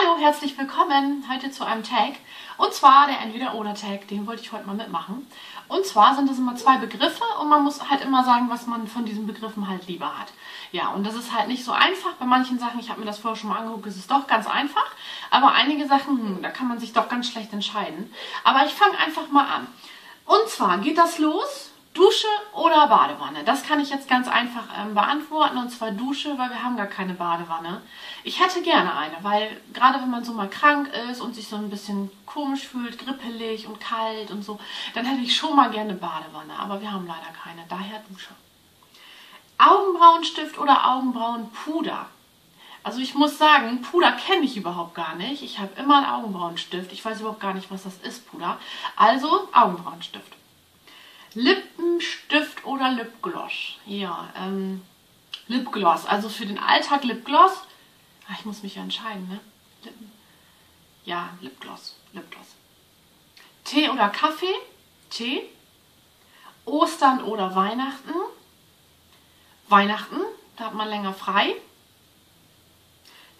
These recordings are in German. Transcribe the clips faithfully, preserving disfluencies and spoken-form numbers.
Hallo, herzlich willkommen heute zu einem Tag, und zwar der Entweder-Oder-Tag, den wollte ich heute mal mitmachen. Und zwar sind das immer zwei Begriffe und man muss halt immer sagen, was man von diesen Begriffen halt lieber hat. Ja, und das ist halt nicht so einfach bei manchen Sachen, ich habe mir das vorher schon mal angeguckt, es ist doch ganz einfach, aber einige Sachen, hm, da kann man sich doch ganz schlecht entscheiden. Aber ich fange einfach mal an. Und zwar geht das los: Dusche oder Badewanne? Das kann ich jetzt ganz einfach ähm, beantworten, und zwar Dusche, weil wir haben gar keine Badewanne. Ich hätte gerne eine, weil gerade wenn man so mal krank ist und sich so ein bisschen komisch fühlt, grippelig und kalt und so, dann hätte ich schon mal gerne Badewanne, aber wir haben leider keine, daher Dusche. Augenbrauenstift oder Augenbrauenpuder? Also ich muss sagen, Puder kenne ich überhaupt gar nicht. Ich habe immer einen Augenbrauenstift, ich weiß überhaupt gar nicht, was das ist, Puder. Also Augenbrauenstift. Lippenstift oder Lipgloss? Ja, ähm, Lipgloss. Also für den Alltag Lipgloss. Ach, ich muss mich ja entscheiden, ne? Lippen. Ja, Lipgloss. Lipgloss. Tee oder Kaffee? Tee. Ostern oder Weihnachten? Weihnachten, da hat man länger frei.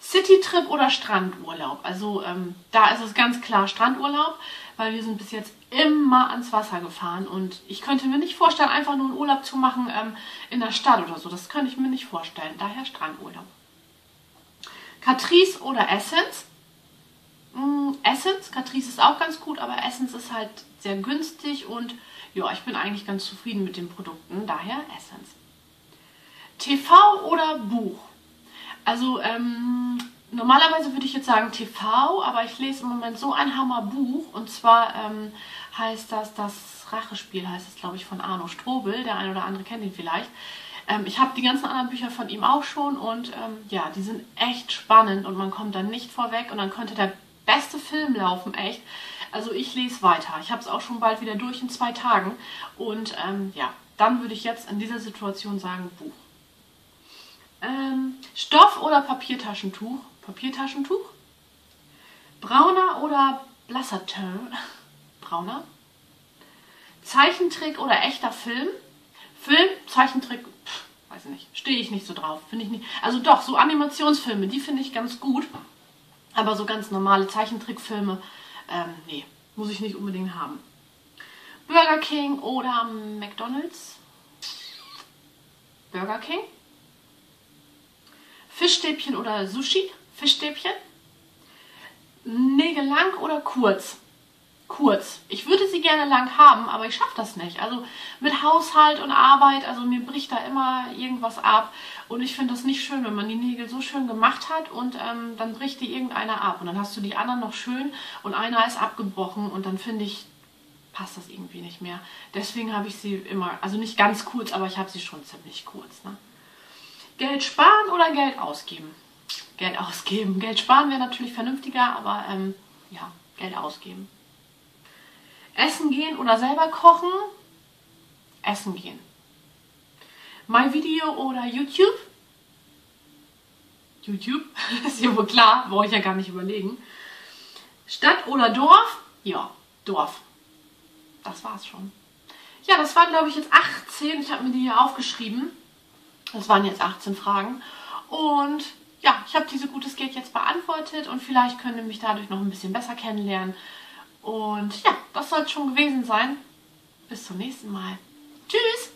Citytrip oder Strandurlaub? Also ähm, da ist es ganz klar Strandurlaub, weil wir sind bis jetzt immer ans Wasser gefahren und ich könnte mir nicht vorstellen, einfach nur einen Urlaub zu machen ähm, in der Stadt oder so. Das könnte ich mir nicht vorstellen, daher Strandurlaub. Catrice oder Essence? Mm, Essence, Catrice ist auch ganz gut, aber Essence ist halt sehr günstig und ja, ich bin eigentlich ganz zufrieden mit den Produkten, daher Essence. T V oder Buch? Also ähm, normalerweise würde ich jetzt sagen T V, aber ich lese im Moment so ein Hammerbuch, und zwar ähm, heißt das, das Rachespiel heißt es, glaube ich, von Arno Strobel, der ein oder andere kennt ihn vielleicht. Ähm, ich habe die ganzen anderen Bücher von ihm auch schon und ähm, ja, die sind echt spannend und man kommt dann nicht vorweg und dann könnte der beste Film laufen, echt. Also ich lese weiter, ich habe es auch schon bald wieder durch in zwei Tagen und ähm, ja, dann würde ich jetzt in dieser Situation sagen Buch. Ähm, Stoff oder Papiertaschentuch? Papiertaschentuch? Brauner oder blasser Ton? Brauner? Zeichentrick oder echter Film? Film, Zeichentrick, pff, weiß ich nicht, stehe ich nicht so drauf, finde ich nicht. Also doch, so Animationsfilme, die finde ich ganz gut, aber so ganz normale Zeichentrickfilme, ähm, nee, muss ich nicht unbedingt haben. Burger King oder McDonald's? Burger King? Fischstäbchen oder Sushi? Fischstäbchen? Nägel lang oder kurz? Kurz. Ich würde sie gerne lang haben, aber ich schaffe das nicht. Also mit Haushalt und Arbeit, also mir bricht da immer irgendwas ab. Und ich finde das nicht schön, wenn man die Nägel so schön gemacht hat und ähm, dann bricht die irgendeiner ab. Und dann hast du die anderen noch schön und einer ist abgebrochen und dann finde ich, passt das irgendwie nicht mehr. Deswegen habe ich sie immer, also nicht ganz kurz, aber ich habe sie schon ziemlich kurz, ne? Geld sparen oder Geld ausgeben? Geld ausgeben. Geld sparen wäre natürlich vernünftiger, aber ähm, ja, Geld ausgeben. Essen gehen oder selber kochen? Essen gehen. My Video oder YouTube? YouTube, ist ja wohl klar, brauche ich ja gar nicht überlegen. Stadt oder Dorf? Ja, Dorf. Das war's schon. Ja, das waren, glaube ich, jetzt achtzehn. Ich habe mir die hier aufgeschrieben. Das waren jetzt achtzehn Fragen und ja, ich habe diese Gutes geht jetzt beantwortet und vielleicht könnt ihr mich dadurch noch ein bisschen besser kennenlernen. Und ja, das soll es schon gewesen sein. Bis zum nächsten Mal. Tschüss!